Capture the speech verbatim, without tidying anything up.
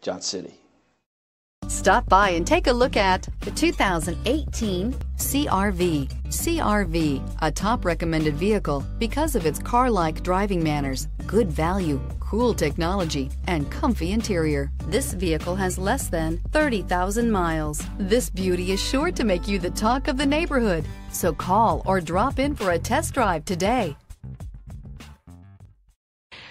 John City. Stop by and take a look at the two thousand eighteen C R V. C R V, a top recommended vehicle because of its car-like driving manners, good value, cool technology, and comfy interior. This vehicle has less than thirty thousand miles. This beauty is sure to make you the talk of the neighborhood, so call or drop in for a test drive today.